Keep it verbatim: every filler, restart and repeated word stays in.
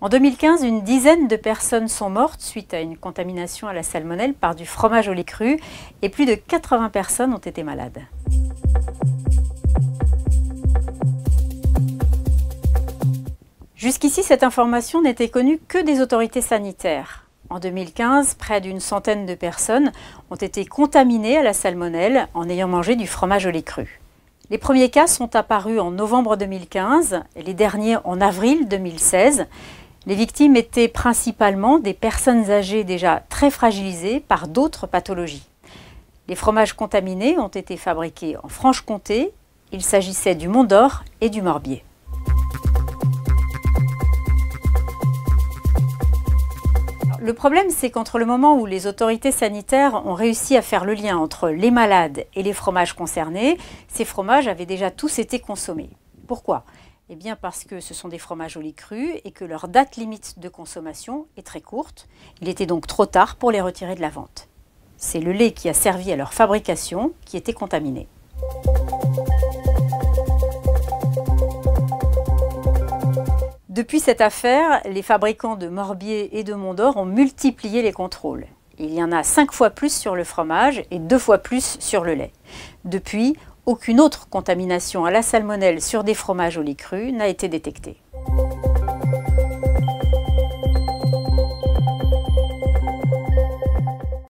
En deux mille quinze, une dizaine de personnes sont mortes suite à une contamination à la salmonelle par du fromage au lait cru et plus de quatre-vingts personnes ont été malades. Jusqu'ici, cette information n'était connue que des autorités sanitaires. En deux mille quinze, près d'une centaine de personnes ont été contaminées à la salmonelle en ayant mangé du fromage au lait cru. Les premiers cas sont apparus en novembre deux mille quinze et les derniers en avril deux mille seize. Les victimes étaient principalement des personnes âgées déjà très fragilisées par d'autres pathologies. Les fromages contaminés ont été fabriqués en Franche-Comté. Il s'agissait du Mont d'Or et du Morbier. Le problème, c'est qu'entre le moment où les autorités sanitaires ont réussi à faire le lien entre les malades et les fromages concernés, ces fromages avaient déjà tous été consommés. Pourquoi? Eh bien parce que ce sont des fromages au lait cru et que leur date limite de consommation est très courte. Il était donc trop tard pour les retirer de la vente. C'est le lait qui a servi à leur fabrication qui était contaminé. Depuis cette affaire, les fabricants de Morbier et de Mont d'Or ont multiplié les contrôles. Il y en a cinq fois plus sur le fromage et deux fois plus sur le lait. Depuis, aucune autre contamination à la salmonelle sur des fromages au lait cru n'a été détectée.